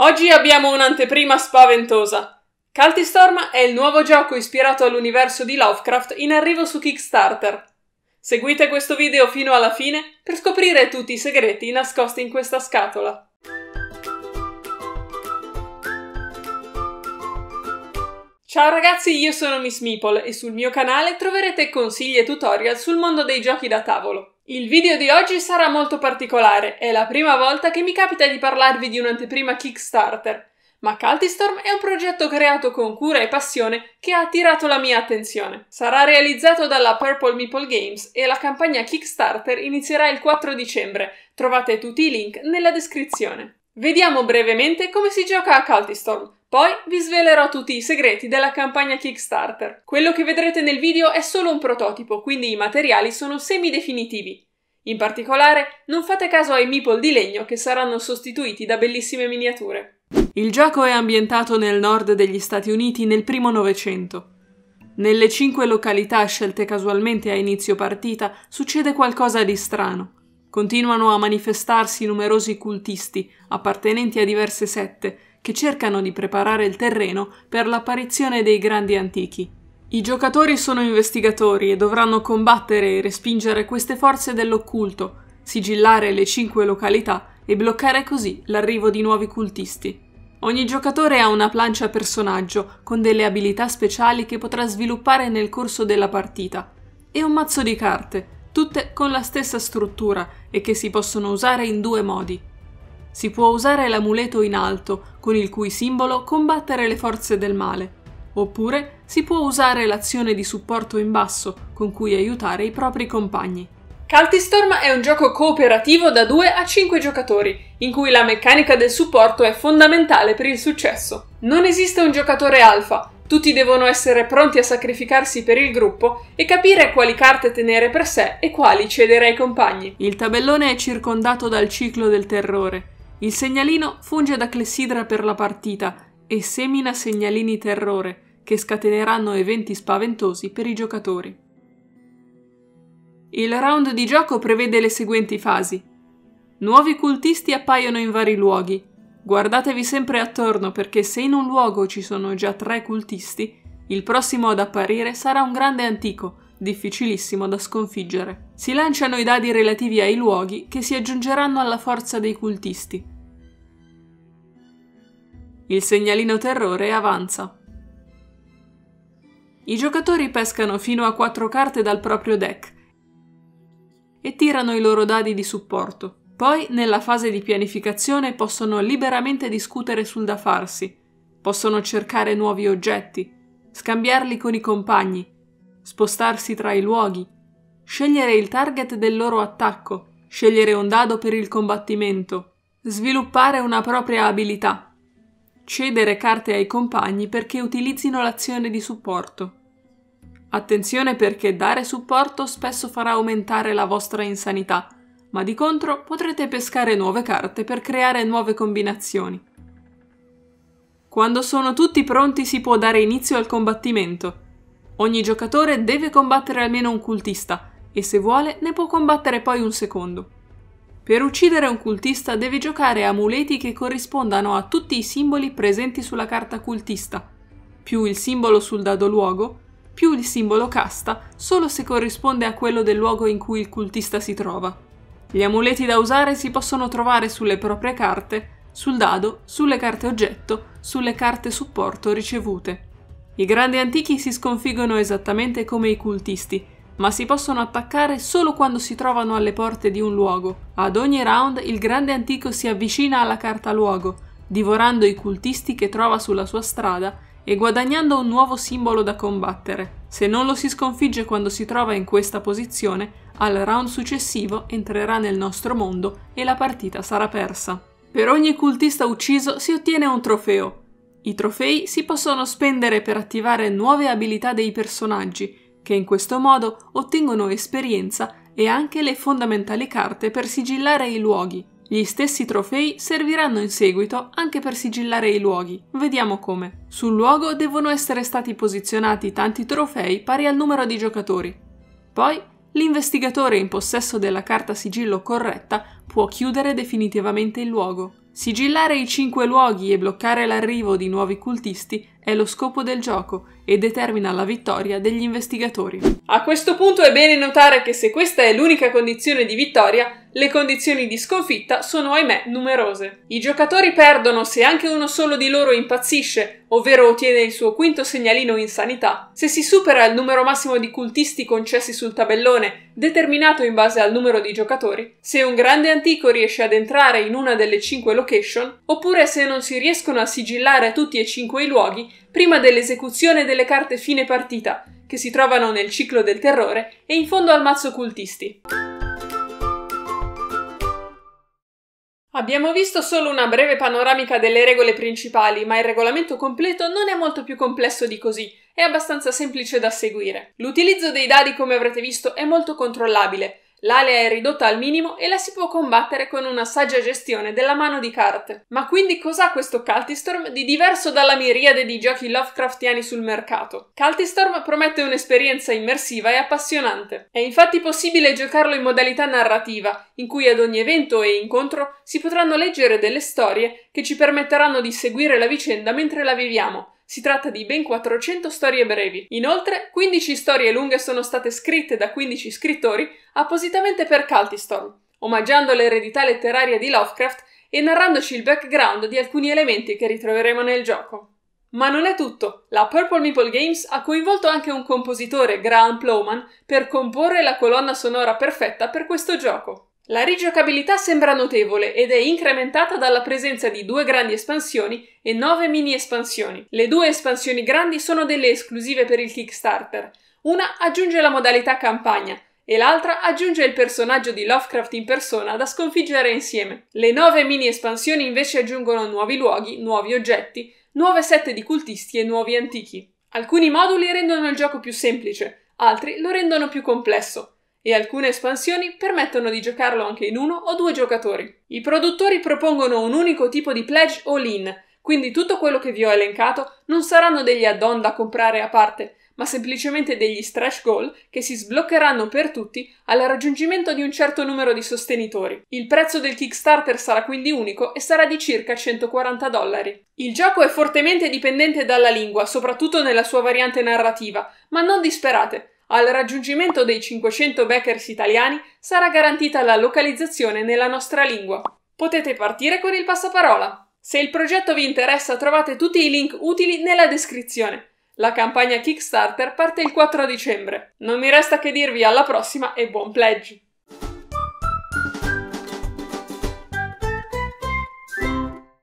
Oggi abbiamo un'anteprima spaventosa. Cultistorm è il nuovo gioco ispirato all'universo di Lovecraft in arrivo su Kickstarter. Seguite questo video fino alla fine per scoprire tutti i segreti nascosti in questa scatola. Ciao ragazzi, io sono Miss Meeple e sul mio canale troverete consigli e tutorial sul mondo dei giochi da tavolo. Il video di oggi sarà molto particolare, è la prima volta che mi capita di parlarvi di un'anteprima Kickstarter, ma Cultistorm è un progetto creato con cura e passione che ha attirato la mia attenzione. Sarà realizzato dalla Purple Meeple Games e la campagna Kickstarter inizierà il 4 dicembre, trovate tutti i link nella descrizione. Vediamo brevemente come si gioca a Cultistorm. Poi vi svelerò tutti i segreti della campagna Kickstarter. Quello che vedrete nel video è solo un prototipo, quindi i materiali sono semidefinitivi. In particolare, non fate caso ai meeple di legno che saranno sostituiti da bellissime miniature. Il gioco è ambientato nel nord degli Stati Uniti nel primo Novecento. Nelle 5 località scelte casualmente a inizio partita succede qualcosa di strano. Continuano a manifestarsi numerosi cultisti, appartenenti a diverse sette, che cercano di preparare il terreno per l'apparizione dei Grandi Antichi. I giocatori sono investigatori e dovranno combattere e respingere queste forze dell'occulto, sigillare le 5 località e bloccare così l'arrivo di nuovi cultisti. Ogni giocatore ha una plancia personaggio con delle abilità speciali che potrà sviluppare nel corso della partita e un mazzo di carte, tutte con la stessa struttura e che si possono usare in due modi. Si può usare l'amuleto in alto, con il cui simbolo combattere le forze del male, oppure si può usare l'azione di supporto in basso, con cui aiutare i propri compagni. Cultistorm è un gioco cooperativo da 2 a 5 giocatori, in cui la meccanica del supporto è fondamentale per il successo. Non esiste un giocatore alfa, tutti devono essere pronti a sacrificarsi per il gruppo e capire quali carte tenere per sé e quali cedere ai compagni. Il tabellone è circondato dal ciclo del terrore. Il segnalino funge da clessidra per la partita e semina segnalini terrore, che scateneranno eventi spaventosi per i giocatori. Il round di gioco prevede le seguenti fasi. Nuovi cultisti appaiono in vari luoghi. Guardatevi sempre attorno perché se in un luogo ci sono già 3 cultisti, il prossimo ad apparire sarà un grande antico, difficilissimo da sconfiggere. Si lanciano i dadi relativi ai luoghi che si aggiungeranno alla forza dei cultisti. Il segnalino terrore avanza. I giocatori pescano fino a 4 carte dal proprio deck e tirano i loro dadi di supporto. Poi, nella fase di pianificazione, possono liberamente discutere sul da farsi. Possono cercare nuovi oggetti, scambiarli con i compagni, spostarsi tra i luoghi, scegliere il target del loro attacco, scegliere un dado per il combattimento, sviluppare una propria abilità, cedere carte ai compagni perché utilizzino l'azione di supporto. Attenzione perché dare supporto spesso farà aumentare la vostra insanità, ma di contro potrete pescare nuove carte per creare nuove combinazioni. Quando sono tutti pronti si può dare inizio al combattimento. Ogni giocatore deve combattere almeno un cultista e se vuole ne può combattere poi un secondo. Per uccidere un cultista devi giocare amuleti che corrispondano a tutti i simboli presenti sulla carta cultista, più il simbolo sul dado luogo, più il simbolo casta, solo se corrisponde a quello del luogo in cui il cultista si trova. Gli amuleti da usare si possono trovare sulle proprie carte, sul dado, sulle carte oggetto, sulle carte supporto ricevute. I grandi antichi si sconfiggono esattamente come i cultisti, ma si possono attaccare solo quando si trovano alle porte di un luogo. Ad ogni round il grande antico si avvicina alla carta luogo, divorando i cultisti che trova sulla sua strada e guadagnando un nuovo simbolo da combattere. Se non lo si sconfigge quando si trova in questa posizione, al round successivo entrerà nel nostro mondo e la partita sarà persa. Per ogni cultista ucciso si ottiene un trofeo. I trofei si possono spendere per attivare nuove abilità dei personaggi, che in questo modo ottengono esperienza e anche le fondamentali carte per sigillare i luoghi. Gli stessi trofei serviranno in seguito anche per sigillare i luoghi. Vediamo come. Sul luogo devono essere stati posizionati tanti trofei pari al numero di giocatori. Poi, l'investigatore in possesso della carta sigillo corretta può chiudere definitivamente il luogo. Sigillare i 5 luoghi e bloccare l'arrivo di nuovi cultisti è lo scopo del gioco e determina la vittoria degli investigatori. A questo punto è bene notare che se questa è l'unica condizione di vittoria, le condizioni di sconfitta sono ahimè numerose. I giocatori perdono se anche uno solo di loro impazzisce, ovvero ottiene il suo quinto segnalino insanità, se si supera il numero massimo di cultisti concessi sul tabellone, determinato in base al numero di giocatori, se un grande antico riesce ad entrare in una delle 5 location, oppure se non si riescono a sigillare tutti e 5 i luoghi prima dell'esecuzione delle carte fine partita, che si trovano nel ciclo del terrore e in fondo al mazzo cultisti. Abbiamo visto solo una breve panoramica delle regole principali, ma il regolamento completo non è molto più complesso di così, è abbastanza semplice da seguire. L'utilizzo dei dadi, come avrete visto, è molto controllabile, l'alea è ridotta al minimo e la si può combattere con una saggia gestione della mano di carte. Ma quindi cos'ha questo Cultistorm di diverso dalla miriade di giochi Lovecraftiani sul mercato? Cultistorm promette un'esperienza immersiva e appassionante. È infatti possibile giocarlo in modalità narrativa, in cui ad ogni evento e incontro si potranno leggere delle storie che ci permetteranno di seguire la vicenda mentre la viviamo. Si tratta di ben 400 storie brevi. Inoltre, 15 storie lunghe sono state scritte da 15 scrittori appositamente per Cultistorm, omaggiando l'eredità letteraria di Lovecraft e narrandoci il background di alcuni elementi che ritroveremo nel gioco. Ma non è tutto. La Purple Meeple Games ha coinvolto anche un compositore, Graham Plowman, per comporre la colonna sonora perfetta per questo gioco. La rigiocabilità sembra notevole ed è incrementata dalla presenza di 2 grandi espansioni e 9 mini espansioni. Le 2 espansioni grandi sono delle esclusive per il Kickstarter. Una aggiunge la modalità campagna e l'altra aggiunge il personaggio di Lovecraft in persona da sconfiggere insieme. Le 9 mini espansioni invece aggiungono nuovi luoghi, nuovi oggetti, nuove sette di cultisti e nuovi antichi. Alcuni moduli rendono il gioco più semplice, altri lo rendono più complesso. E alcune espansioni permettono di giocarlo anche in 1 o 2 giocatori. I produttori propongono un unico tipo di pledge all-in, quindi tutto quello che vi ho elencato non saranno degli add-on da comprare a parte, ma semplicemente degli stretch goal che si sbloccheranno per tutti al raggiungimento di un certo numero di sostenitori. Il prezzo del Kickstarter sarà quindi unico e sarà di circa $140. Il gioco è fortemente dipendente dalla lingua, soprattutto nella sua variante narrativa, ma non disperate. Al raggiungimento dei 500 backers italiani sarà garantita la localizzazione nella nostra lingua. Potete partire con il passaparola. Se il progetto vi interessa, trovate tutti i link utili nella descrizione. La campagna Kickstarter parte il 4 dicembre. Non mi resta che dirvi alla prossima e buon pledge!